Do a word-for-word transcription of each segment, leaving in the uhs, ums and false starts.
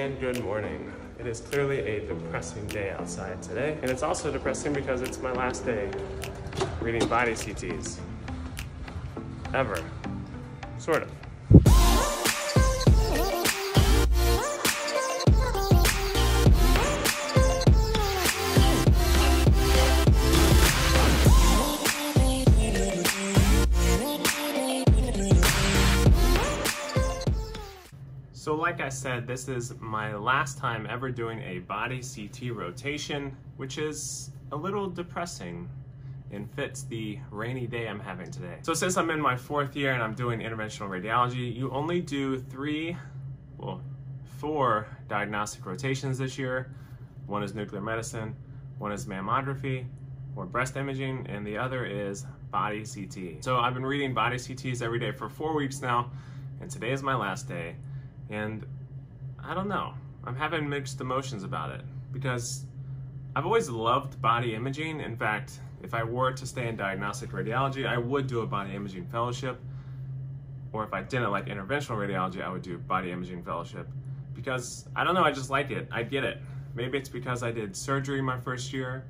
and good morning. It is clearly a depressing day outside today, and it's also depressing because it's my last day reading body C Ts. Ever. Sort of. So like I said, this is my last time ever doing a body C T rotation, which is a little depressing and fits the rainy day I'm having today. So since I'm in my fourth year and I'm doing interventional radiology, you only do three, well, four diagnostic rotations this year. One is nuclear medicine, one is mammography or breast imaging, and the other is body C T. So I've been reading body C Ts every day for four weeks now, and today is my last day. And I don't know, I'm having mixed emotions about it because I've always loved body imaging. In fact, if I were to stay in diagnostic radiology, I would do a body imaging fellowship. Or if I didn't like interventional radiology, I would do body imaging fellowship because I don't know, I just like it, I get it. Maybe it's because I did surgery my first year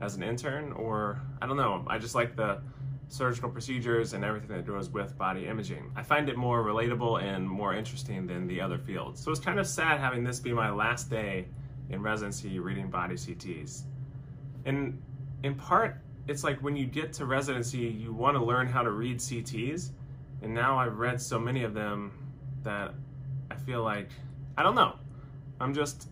as an intern, or I don't know, I just like the surgical procedures and everything that goes with body imaging. I find it more relatable and more interesting than the other fields. So it's kind of sad having this be my last day in residency reading body C Ts. And in part, it's like when you get to residency, you want to learn how to read C Ts. And now I've read so many of them that I feel like, I don't know. I'm just,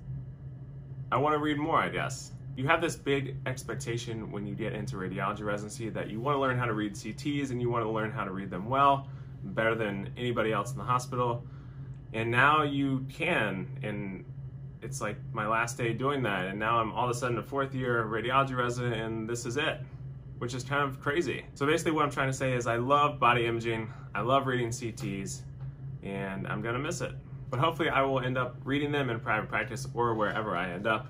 I want to read more, I guess. You have this big expectation when you get into radiology residency that you want to learn how to read C Ts and you want to learn how to read them well, better than anybody else in the hospital. And now you can, and it's like my last day doing that, and now I'm all of a sudden a fourth year radiology resident and this is it, which is kind of crazy. So basically what I'm trying to say is I love body imaging, I love reading C Ts, and I'm gonna miss it. But hopefully I will end up reading them in private practice or wherever I end up,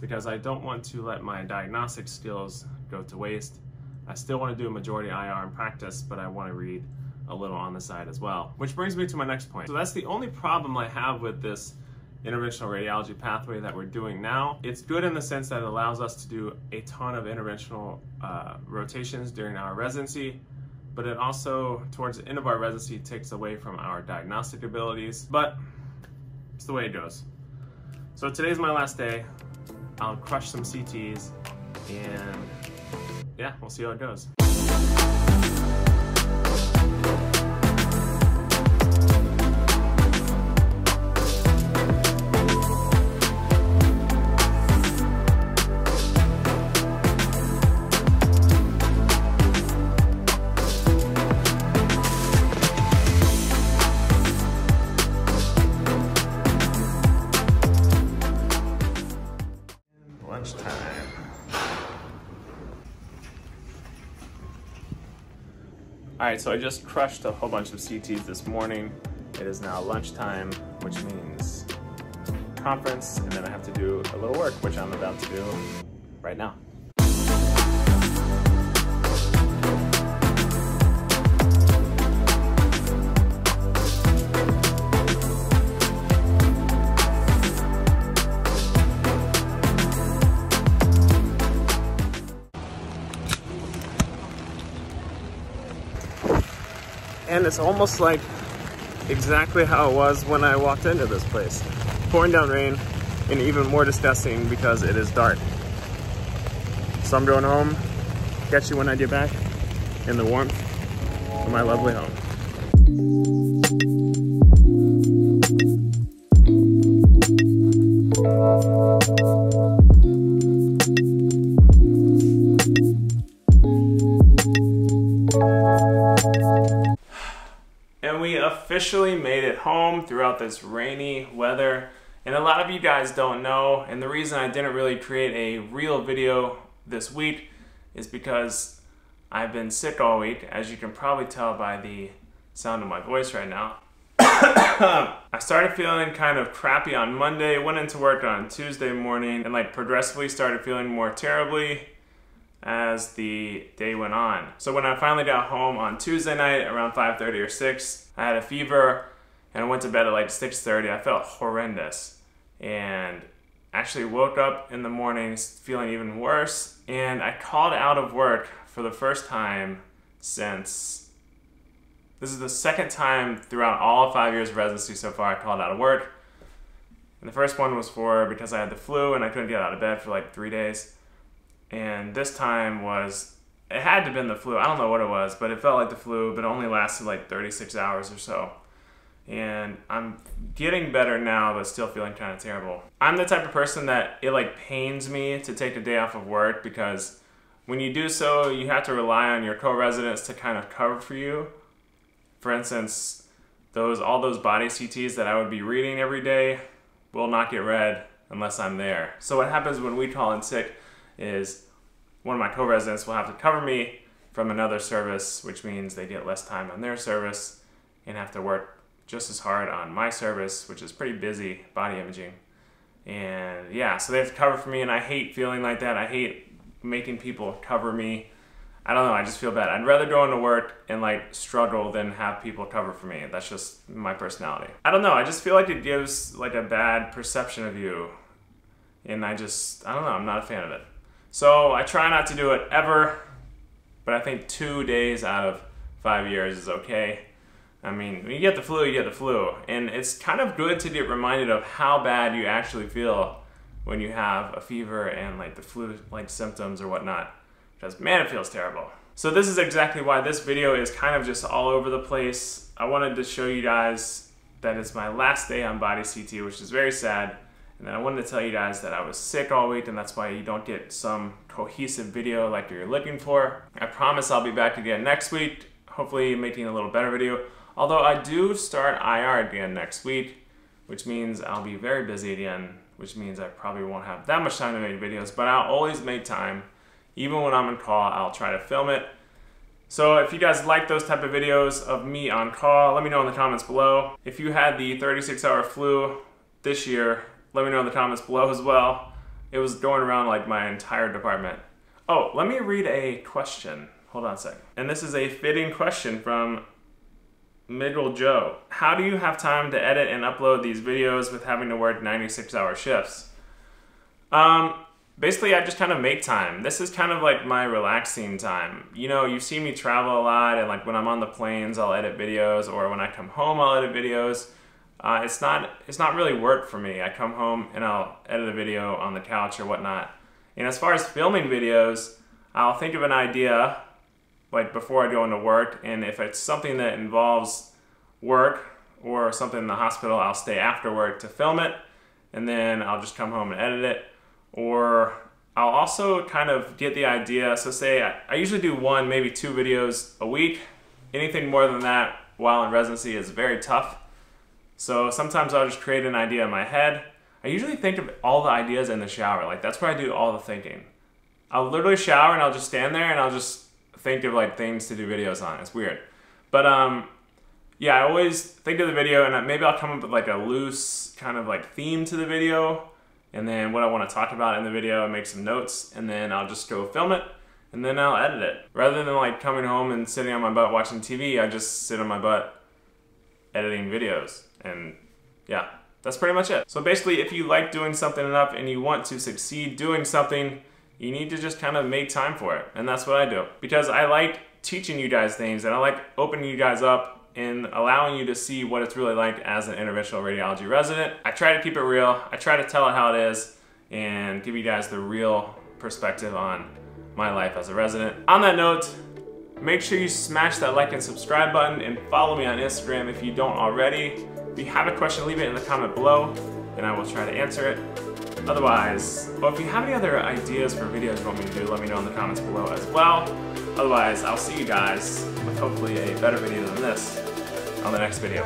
because I don't want to let my diagnostic skills go to waste. I still want to do a majority I R in practice, but I want to read a little on the side as well. Which brings me to my next point. So that's the only problem I have with this interventional radiology pathway that we're doing now. It's good in the sense that it allows us to do a ton of interventional uh, rotations during our residency, but it also, towards the end of our residency, takes away from our diagnostic abilities, but it's the way it goes. So today's my last day. I'll crush some C Ts, and yeah, we'll see how it goes. Alright, so I just crushed a whole bunch of C Ts this morning. It is now lunchtime, which means conference, and then I have to do a little work, which I'm about to do right now. And it's almost like exactly how it was when I walked into this place. Pouring down rain, and even more disgusting because it is dark. So I'm going home. Catch you when I get back in the warmth of my lovely home. And we officially made it home throughout this rainy weather. And a lot of you guys don't know, and the reason I didn't really create a real video this week is because I've been sick all week, as you can probably tell by the sound of my voice right now. I started feeling kind of crappy on Monday, went into work on Tuesday morning, and like progressively started feeling more terribly as the day went on. So when I finally got home on Tuesday night around five thirty or six, I had a fever and I went to bed at like six thirty. I felt horrendous. and actually woke up in the morning feeling even worse, and I called out of work for the first time since, this is the second time throughout all five years of residency so far I called out of work. And the first one was for, because I had the flu and I couldn't get out of bed for like three days. And this time was, it had to have been the flu, I don't know what it was, but it felt like the flu, but it only lasted like thirty-six hours or so. And I'm getting better now, but still feeling kind of terrible. I'm the type of person that it like pains me to take a day off of work, because when you do so, you have to rely on your co-residents to kind of cover for you. For instance, those all those body C Ts that I would be reading every day will not get read unless I'm there. So what happens when we call in sick is one of my co-residents will have to cover me from another service, which means they get less time on their service and have to work just as hard on my service, which is pretty busy, body imaging. And yeah, so they have to cover for me, and I hate feeling like that. I hate making people cover me. I don't know, I just feel bad. I'd rather go into work and like struggle than have people cover for me. That's just my personality. I don't know, I just feel like it gives like a bad perception of you. And I just, I don't know, I'm not a fan of it. So I try not to do it ever, but I think two days out of five years is okay. I mean, when you get the flu, you get the flu. And it's kind of good to get reminded of how bad you actually feel when you have a fever and like the flu-like symptoms or whatnot. Because man, it feels terrible. So this is exactly why this video is kind of just all over the place. I wanted to show you guys that it's my last day on body C T, which is very sad. And then I wanted to tell you guys that I was sick all week, and that's why you don't get some cohesive video like you're looking for. I promise I'll be back again next week, hopefully making a little better video. Although I do start I R again next week, which means I'll be very busy again, which means I probably won't have that much time to make videos, but I'll always make time. Even when I'm on call, I'll try to film it. So if you guys like those type of videos of me on call, let me know in the comments below. If you had the thirty-six hour flu this year, let me know in the comments below as well. It was going around like my entire department. Oh, let me read a question. Hold on a second. And this is a fitting question from Miggle Joe. How do you have time to edit and upload these videos with having to work ninety-six hour shifts? Um, basically, I just kind of make time. This is kind of like my relaxing time. You know, you've seen me travel a lot, and like when I'm on the planes, I'll edit videos, or when I come home, I'll edit videos. Uh, it's not it's not really work for me. I come home and I'll edit a video on the couch or whatnot. And as far as filming videos, I'll think of an idea like before I go into work, and if it's something that involves work or something in the hospital, I'll stay after work to film it, and then I'll just come home and edit it. Or I'll also kind of get the idea, so say I, I usually do one, maybe two videos a week. Anything more than that while in residency is very tough. So sometimes I'll just create an idea in my head. I usually think of all the ideas in the shower, like that's where I do all the thinking. I'll literally shower and I'll just stand there and I'll just think of like things to do videos on. It's weird. But um, yeah, I always think of the video, and maybe I'll come up with like a loose kind of like theme to the video, and then what I want to talk about in the video, and make some notes, and then I'll just go film it, and then I'll edit it. Rather than like coming home and sitting on my butt watching T V, I just sit on my butt editing videos. And yeah, that's pretty much it. So basically, if you like doing something enough and you want to succeed doing something, you need to just kind of make time for it. And that's what I do. Because I like teaching you guys things, and I like opening you guys up and allowing you to see what it's really like as an interventional radiology resident. I try to keep it real. I try to tell it how it is and give you guys the real perspective on my life as a resident. On that note, make sure you smash that like and subscribe button, and follow me on Instagram if you don't already. If you have a question, leave it in the comment below and I will try to answer it. Otherwise, well, if you have any other ideas for videos you want me to do, let me know in the comments below as well. Otherwise, I'll see you guys with hopefully a better video than this on the next video.